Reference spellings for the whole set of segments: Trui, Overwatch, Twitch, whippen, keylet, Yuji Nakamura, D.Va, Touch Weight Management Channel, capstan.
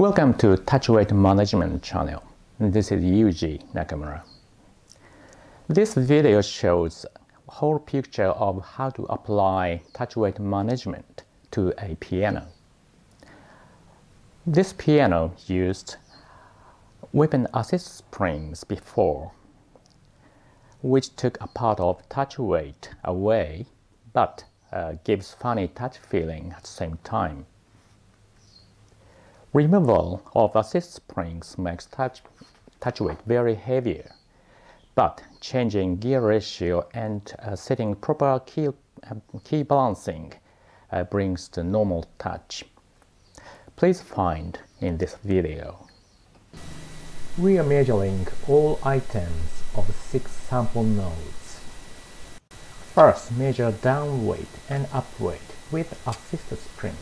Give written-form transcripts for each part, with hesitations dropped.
Welcome to Touch Weight Management Channel. This is Yuji Nakamura. This video shows a whole picture of how to apply touch weight management to a piano. This piano used weapon assist springs before, which took a part of touch weight away but gives funny touch feeling at the same time. Removal of assist springs makes touch weight very heavier, but changing gear ratio and setting proper key balancing brings the normal touch. Please find in this video. We are measuring all items of 6 sample notes. First, measure down weight and up weight with assist springs.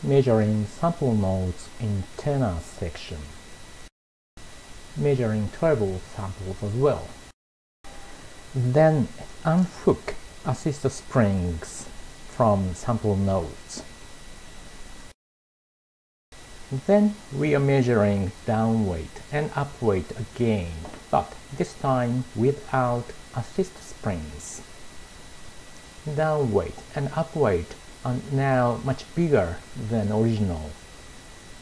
Measuring sample notes in tenor section. Measuring treble samples as well. Then unhook assist springs from sample notes. Then we are measuring down weight and up weight again, but this time without assist springs. Down weight and up weight are now much bigger than original.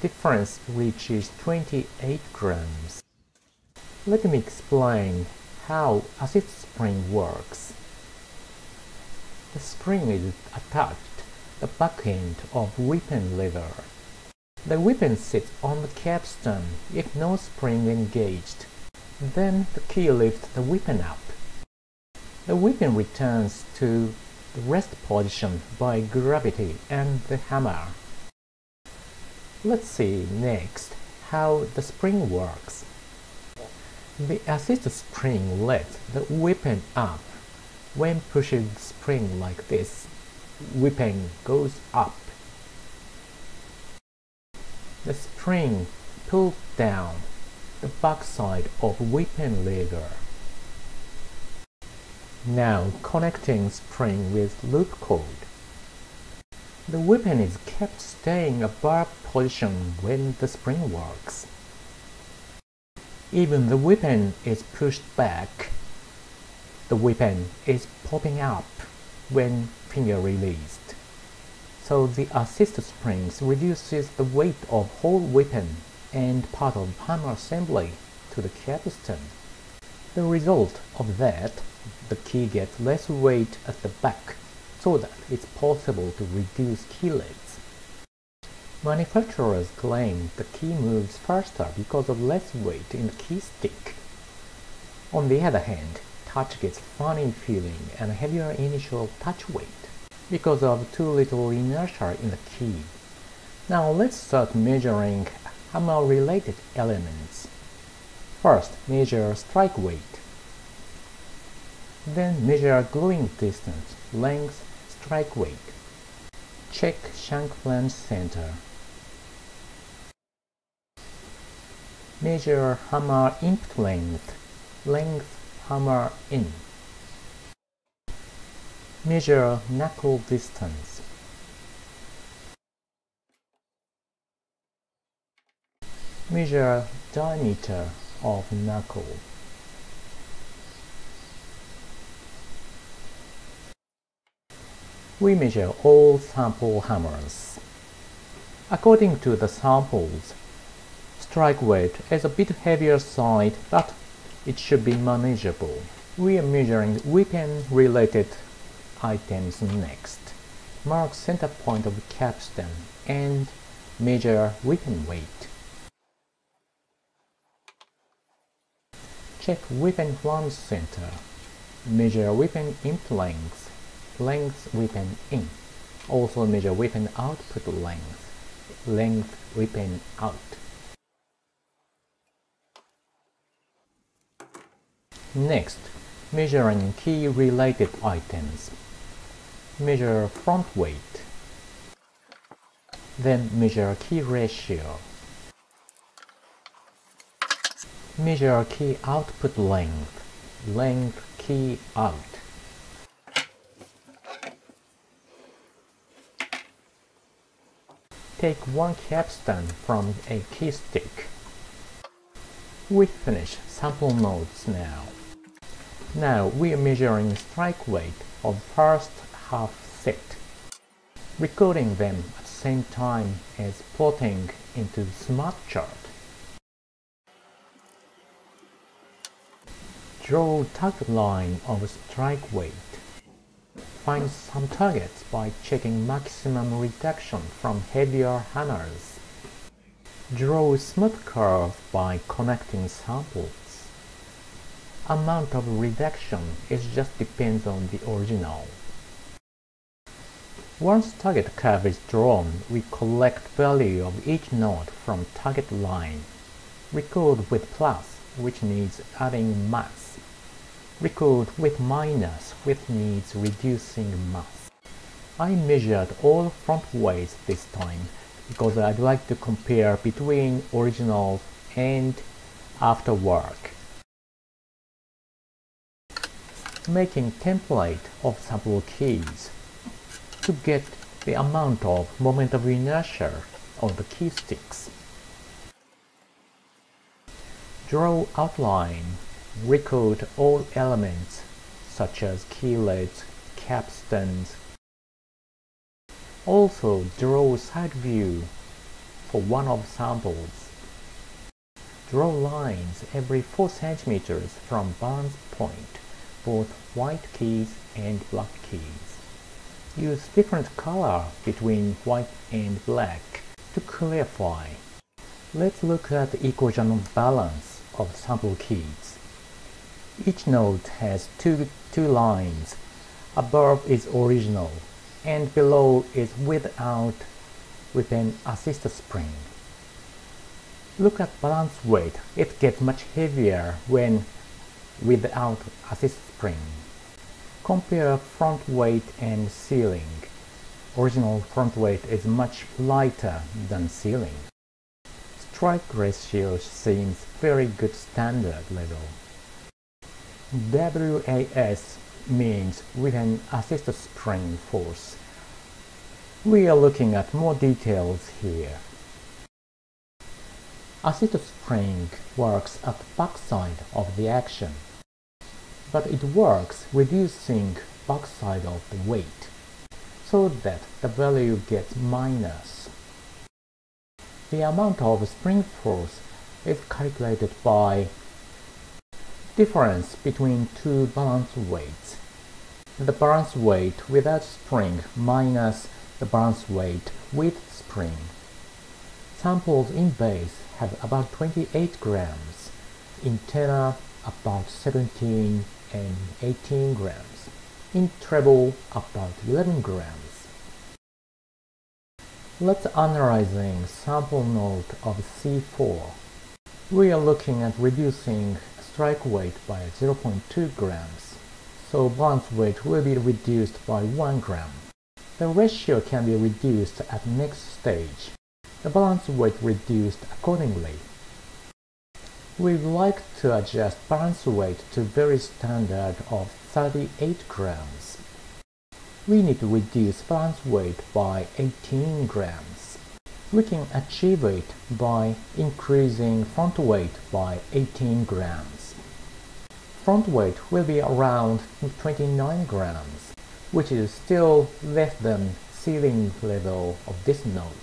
Difference reaches 28 grams. Let me explain how assist spring works. The spring is attached to the back end of weapon lever. The weapon sits on the capstan if no spring engaged. Then the key lifts the weapon up. The weapon returns to the rest position by gravity and the hammer. Let's see next how the spring works. The assist spring lets the weapon up. When pushing the spring like this, weapon goes up. The spring pulls down the backside of weapon lever. Now connecting spring with loop cord. The weapon is kept staying above position when the spring works. Even the weapon is pushed back. The weapon is popping up when finger released. So the assist springs reduces the weight of whole weapon and part of hammer assembly to the capstan. The result of that, the key gets less weight at the back, so that it's possible to reduce key lifts. Manufacturers claim the key moves faster because of less weight in the key stick. On the other hand, touch gets funny feeling and heavier initial touch weight because of too little inertia in the key. Now let's start measuring hammer-related elements. First, measure strike weight. Then measure gluing distance, length, strike weight. Check shank flange center. Measure hammer imp length, hammer in. Measure knuckle distance. Measure diameter of knuckle. We measure all sample hammers. According to the samples, strike weight is a bit heavier side, but it should be manageable. We are measuring weapon-related items next. Mark center point of capstan and measure weapon weight. Check weapon flange center. Measure weapon imp length. Length weapon in. Also measure weapon output length. Length weapon out. Next, measuring key related items. Measure front weight. Then measure key ratio. Measure key output length. Length key out. take one capstan from a key stick. We finish sample nodes now. Now we are measuring strike weight of first half set, recording them at the same time as plotting into the smart chart. Draw target line of strike weight. Find some targets by checking maximum reduction from heavier hammers. Draw a smooth curve by connecting samples. Amount of reduction just depends on the original. Once target curve is drawn, we collect value of each node from target line. Record with plus, which needs adding mass. Record with minus, which needs reducing mass. I measured all front weights this time, because I'd like to compare between original and after work. Making template of sample keys. To get the amount of moment of inertia on the key sticks. Draw outline. Record all elements such as keylets, capstans. Also draw side view for one of samples. Draw lines every 4 cm from balance point, both white keys and black keys. Use different color between white and black to clarify. Let's look at the equation of balance of sample keys. Each node has two lines. Above is original, and below is without with an assist spring. Look at balance weight. It gets much heavier when without assist spring. Compare front weight and ceiling. Original front weight is much lighter than ceiling. Strike ratio seems very good standard level. WAS means with an assist spring force. We are looking at more details here. Assist spring works at the backside of the action, but it works reducing backside of the weight, so that the value gets minus. The amount of spring force is calculated by difference between two balance weights. The balance weight without spring minus the balance weight with spring. Samples in base have about 28 grams, in tenor about 17 and 18 grams, in treble about 11 grams. Let's analyzing sample node of C4. We are looking at reducing strike weight by 0.2 grams, so balance weight will be reduced by 1 gram. The ratio can be reduced at next stage. The balance weight reduced accordingly. We'd like to adjust balance weight to very standard of 38 grams. We need to reduce balance weight by 18 grams. We can achieve it by increasing front weight by 18 grams. Front weight will be around 29 grams, which is still less than ceiling level of this note.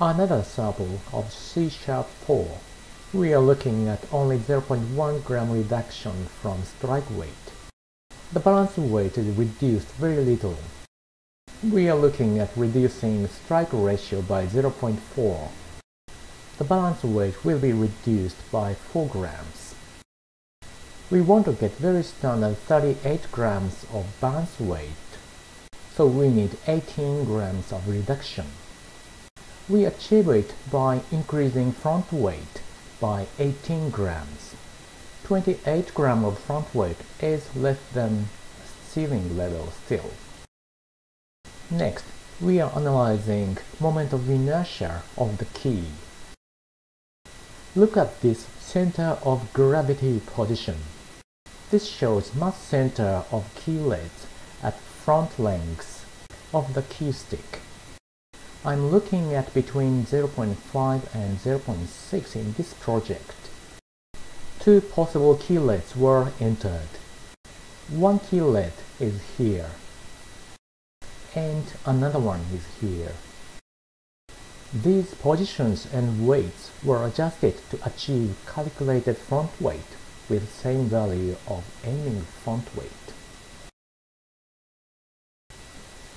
Another sample of C#4. We are looking at only 0.1 gram reduction from strike weight. The balance weight is reduced very little. We are looking at reducing strike ratio by 0.4. The balance weight will be reduced by 4 grams. We want to get very standard 38 grams of balance weight, so we need 18 grams of reduction. We achieve it by increasing front weight by 18 grams. 28 grams of front weight is less than ceiling level still. Next, we are analyzing moment of inertia of the key. Look at this center of gravity position. This shows mass center of keylets at front length of the key stick. I'm looking at between 0.5 and 0.6 in this project. Two possible keylets were entered. One keylet is here, and another one is here. These positions and weights were adjusted to achieve calculated front weight with same value of aiming front weight.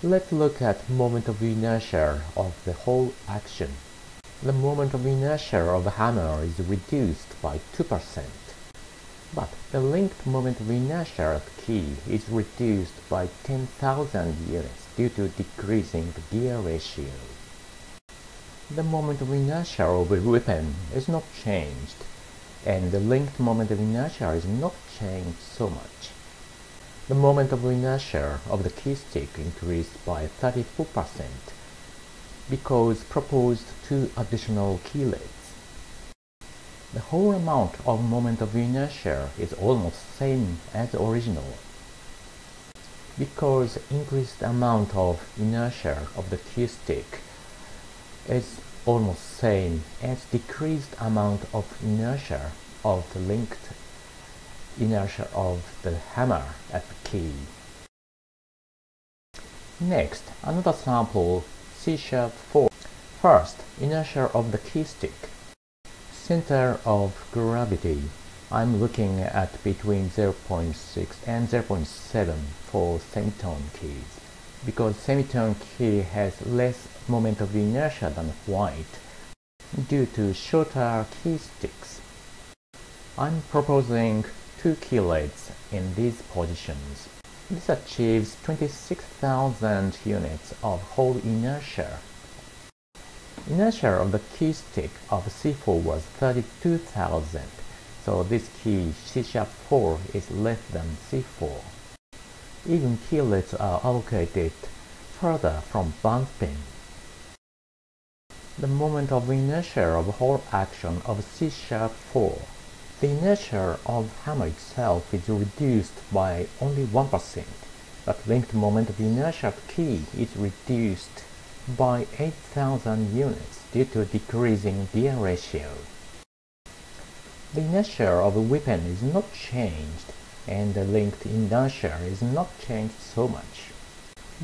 Let's look at moment of inertia of the whole action. The moment of inertia of the hammer is reduced by 2%, but the linked moment of inertia of key is reduced by 10,000 units due to decreasing the gear ratio. The moment of inertia of the weapon is not changed, and the linked moment of inertia is not changed so much. The moment of inertia of the key stick increased by 34%. Because proposed two additional keylets. The whole amount of moment of inertia is almost same as original. Because increased amount of inertia of the key stick is almost same as decreased amount of inertia of the linked inertia of the hammer at the key. Next, another sample C-sharp 4. First, inertia of the key stick. Center of gravity. I'm looking at between 0.6 and 0.7 for semitone keys. Because semitone key has less moment of inertia than white due to shorter key sticks. I'm proposing two keylets in these positions. This achieves 26,000 units of whole inertia. Inertia of the key stick of C4 was 32,000, so this key C#4 is less than C4. Even keylets are allocated further from band pin. The moment of inertia of whole action of C#4. The inertia of hammer itself is reduced by only 1%, but linked moment of inertia of key is reduced by 8,000 units due to decreasing gear ratio. The inertia of a weapon is not changed, and the linked inertia is not changed so much.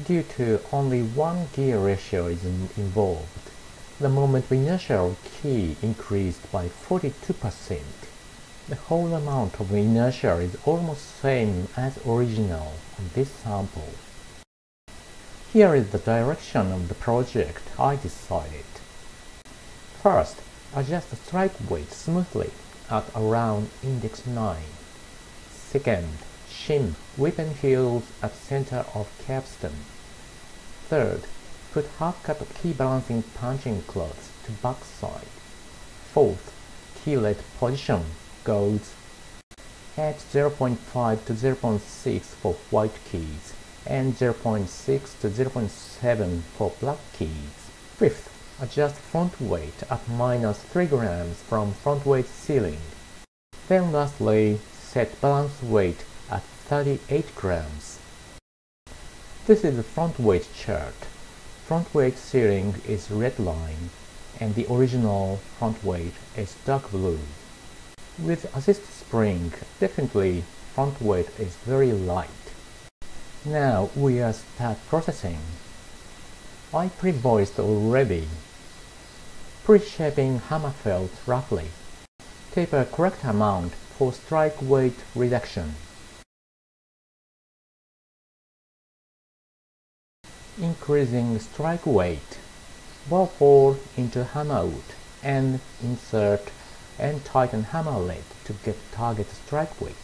Due to only one gear ratio is involved, the moment of inertia of key increased by 42%. The whole amount of inertia is almost same as original on this sample. Here is the direction of the project I decided. First, adjust the strike weight smoothly at around index 9. Second, shim weapon heels at center of capstan. Third, put half cut of key balancing punching cloths to backside. Fourth, keylet position goes at 0.5 to 0.6 for white keys and 0.6 to 0.7 for black keys. Fifth, adjust front weight at -3 grams from front weight ceiling. Then lastly, set balance weight at 38 grams. This is the front weight chart. Front weight ceiling is red line, and the original front weight is dark blue. With assist spring, definitely front weight is very light. Now we are start processing. I pre-voiced already. Pre-shaping hammer felt roughly. Taper correct amount for strike weight reduction. Increasing strike weight. Ball fall into hammer wood and insert and tighten hammer lead to get target strike weight.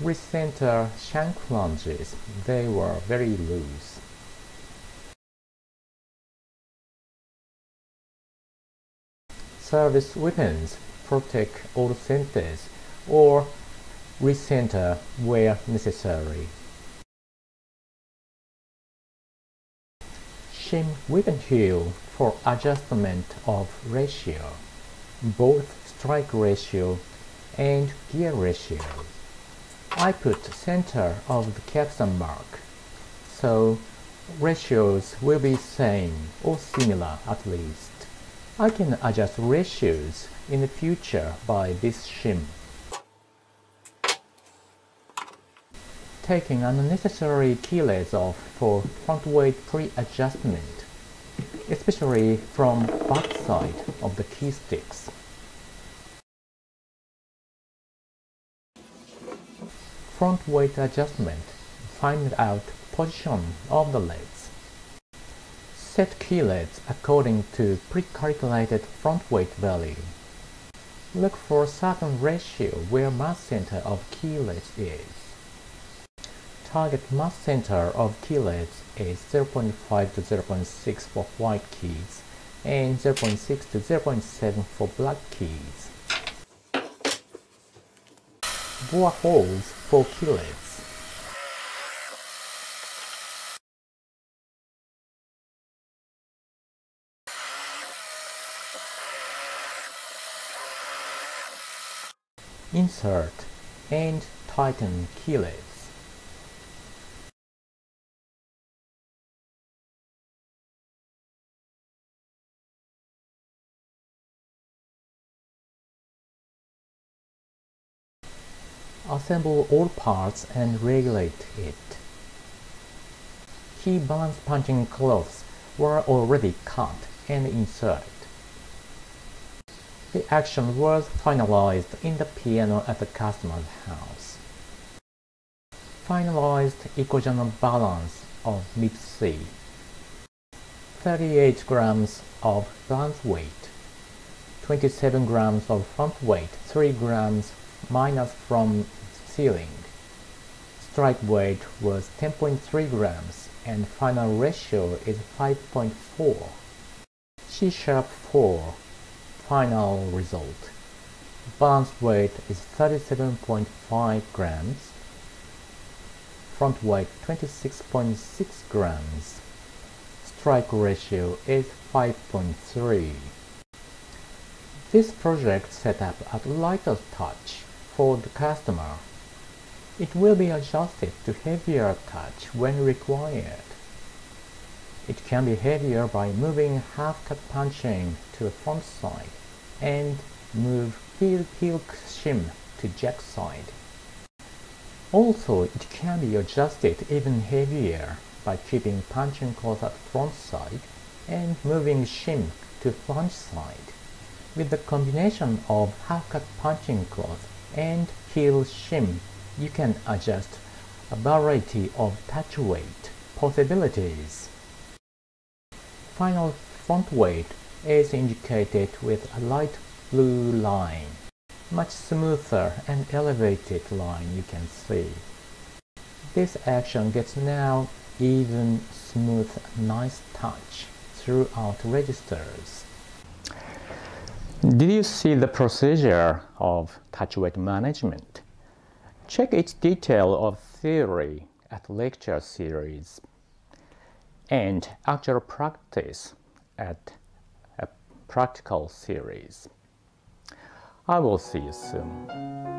Recenter shank lunges, they were very loose. Service weapons, protect all centers or recenter where necessary. Shim weapon heel for adjustment of ratio. Both strike ratio and gear ratio. I put center of the capstan mark, so ratios will be same or similar at least. I can adjust ratios in the future by this shim. Taking unnecessary kilos off for front weight pre-adjustment, especially from back side of the key sticks. Front weight adjustment, find out position of the legs. Set keylets according to pre-calculated front weight value. Look for certain ratio where mass center of keylets is. Target mass center of keylets is 0.5 to 0.6 for white keys and 0.6 to 0.7 for black keys. Bore holes for keylets. Insert and tighten keylets. Assemble all parts and regulate it. Key balance punching cloths were already cut and inserted. The action was finalized in the piano at the customer's house. Finalized equivalent balance of mid C. 38 grams of balance weight, 27 grams of front weight, 3 grams minus from ceiling. Strike weight was 10.3 grams and final ratio is 5.4. C-sharp 4. Final result. Balance weight is 37.5 grams. Front weight 26.6 grams. Strike ratio is 5.3. This project set up at lighter touch for the customer. It will be adjusted to heavier touch when required. It can be heavier by moving half-cut punching to the front side and move heel shim to jack side. Also, it can be adjusted even heavier by keeping punching cloth at front side and moving shim to flange side. With the combination of half-cut punching cloth and heel shim, you can adjust a variety of touch weight possibilities. Final front weight is indicated with a light blue line. Much smoother and elevated line you can see. This action gets now even smooth, nice touch throughout registers. Did you see the procedure of touch weight management? Check its detail of theory at lecture series and actual practice at a practical series. I will see you soon.